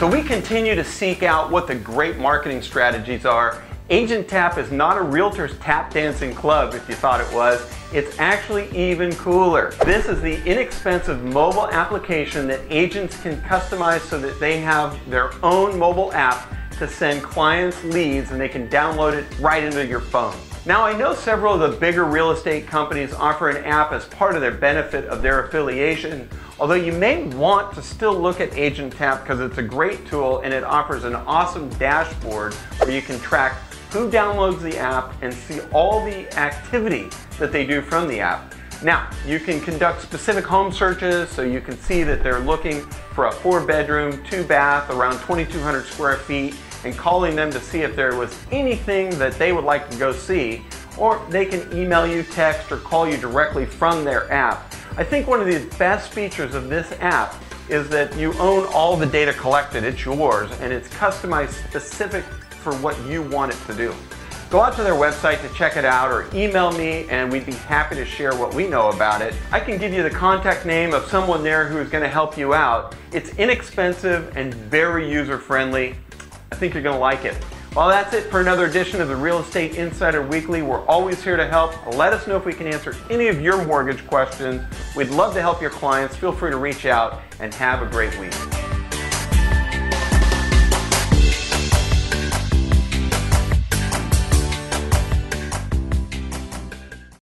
So we continue to seek out what the great marketing strategies are. Agent Tapp is not a realtor's tap dancing club if you thought it was. It's actually even cooler. This is the inexpensive mobile application that agents can customize so that they have their own mobile app to send clients leads, and they can download it right into your phone. Now, I know several of the bigger real estate companies offer an app as part of their benefit of their affiliation, although you may want to still look at Agent Tapp because it's a great tool and it offers an awesome dashboard where you can track who downloads the app and see all the activity that they do from the app. Now, you can conduct specific home searches, so you can see that they're looking for a 4-bedroom, 2-bath, around 2,200 square feet, and calling them to see if there was anything that they would like to go see, or they can email you, text, or call you directly from their app. I think one of the best features of this app is that you own all the data collected. It's yours, and it's customized specific for what you want it to do. Go out to their website to check it out, or email me, and we'd be happy to share what we know about it. I can give you the contact name of someone there who is going to help you out. It's inexpensive and very user-friendly. I think you're going to like it. Well, that's it for another edition of the Real Estate Insider Weekly. We're always here to help. Let us know if we can answer any of your mortgage questions. We'd love to help your clients. Feel free to reach out, and have a great week.